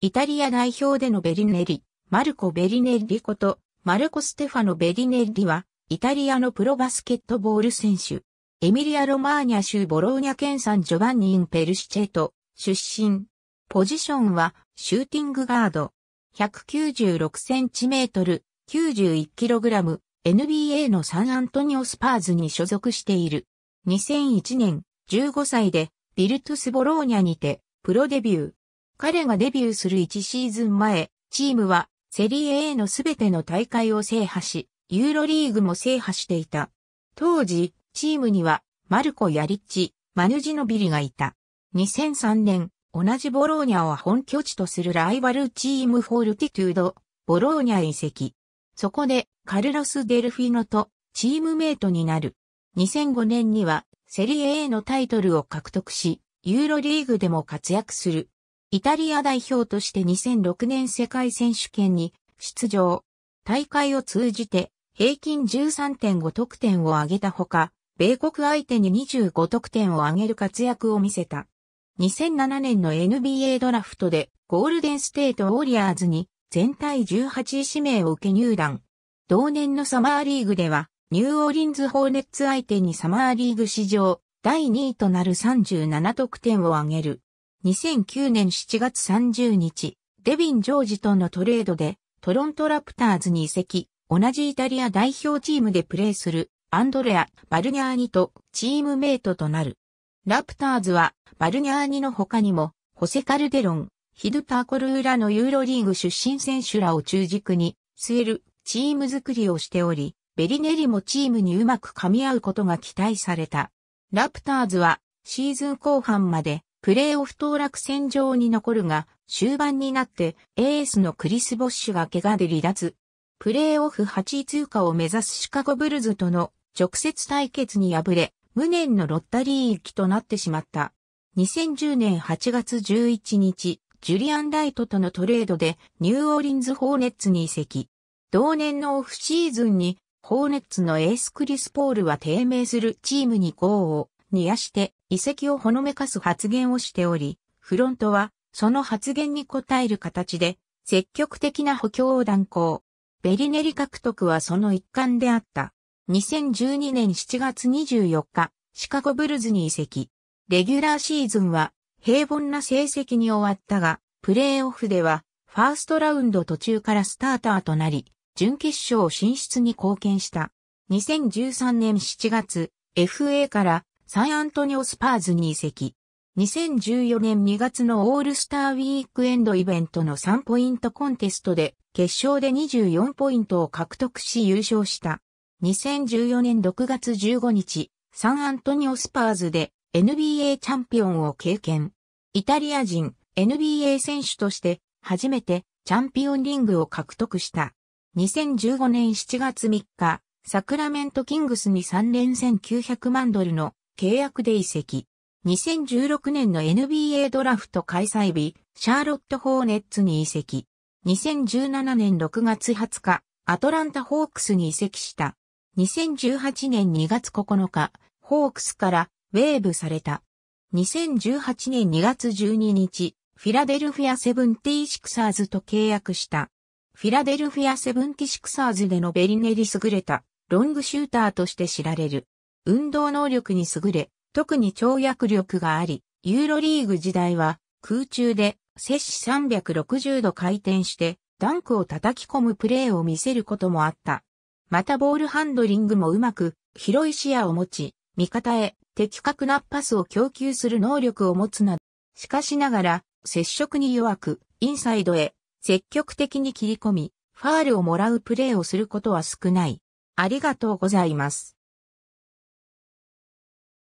イタリア代表でのベリネリ、マルコ・ベリネッリこと、マルコ・ステファノ・ベリネッリは、イタリアのプロバスケットボール選手。エミリア・ロマーニャ州ボローニャ県サンジョバンニ・インペルシチェト、出身。ポジションは、シューティングガード。196cm、91kg、NBA のサンアントニオ・スパーズに所属している。2001年、15歳で、ヴィルトゥス・ボローニャにて、プロデビュー。彼がデビューする1シーズン前、チームは、セリエ A のすべての大会を制覇し、ユーロリーグも制覇していた。当時、チームには、マルコ・ヤリッチ、マヌジノビリがいた。2003年、同じボローニャを本拠地とするライバルチームフォルティトゥード、ボローニャへ移籍。そこで、カルロス・デルフィノとチームメイトになる。2005年には、セリエ A のタイトルを獲得し、ユーロリーグでも活躍する。イタリア代表として2006年世界選手権に出場。大会を通じて平均 13.5 得点を挙げたほか、米国相手に25得点を挙げる活躍を見せた。2007年の NBA ドラフトでゴールデンステートウォリアーズに全体18位指名を受け入団。同年のサマーリーグではニューオーリンズホーネッツ相手にサマーリーグ史上第2位となる37得点を挙げる。2009年7月30日、デビン・ジョージとのトレードで、トロントラプターズに移籍、同じイタリア代表チームでプレーする、アンドレア・バルニャーニとチームメイトとなる。ラプターズは、バルニャーニの他にも、ホセ・カルデロン、ヒドゥ・ターコルーラのユーロリーグ出身選手らを中軸に、据えるチーム作りをしており、ベリネリもチームにうまく噛み合うことが期待された。ラプターズは、シーズン後半まで、プレーオフ当落戦場に残るが、終盤になってエースのクリス・ボッシュが怪我で離脱。プレーオフ8位通過を目指すシカゴブルズとの直接対決に敗れ、無念のロッタリー行きとなってしまった。2010年8月11日、ジュリアン・ライトとのトレードでニューオーリンズ・ホーネッツに移籍。同年のオフシーズンに、ホーネッツのエースクリス・ポールは低迷するチームに豪を煮やして、移籍をほのめかす発言をしており、フロントは、その発言に応える形で、積極的な補強を断行。ベリネリ獲得はその一環であった。2012年7月24日、シカゴブルズに移籍。レギュラーシーズンは、平凡な成績に終わったが、プレーオフでは、ファーストラウンド途中からスターターとなり、準決勝進出に貢献した。2013年7月、FA から、サンアントニオスパーズに移籍。2014年2月のオールスターウィークエンドイベントの3ポイントコンテストで決勝で24ポイントを獲得し優勝した。2014年6月15日、サンアントニオスパーズで NBA チャンピオンを経験。イタリア人 NBA 選手として初めてチャンピオンリングを獲得した。2015年7月3日、サクラメントキングスに3連戦900万ドルの契約で移籍。2016年の NBA ドラフト開催日、シャーロット・ホーネッツに移籍。2017年6月20日、アトランタ・ホークスに移籍した。2018年2月9日、ホークスからウェーブされた。2018年2月12日、フィラデルフィア・セブンティシクサーズと契約した。フィラデルフィア・セブンティシクサーズでのベリネリ優れた、ロングシューターとして知られる。運動能力に優れ、特に跳躍力があり、ユーロリーグ時代は空中で摂氏360度回転してダンクを叩き込むプレーを見せることもあった。またボールハンドリングもうまく広い視野を持ち、味方へ的確なパスを供給する能力を持つなど。しかしながら接触に弱くインサイドへ積極的に切り込み、ファールをもらうプレーをすることは少ない。ありがとうございます。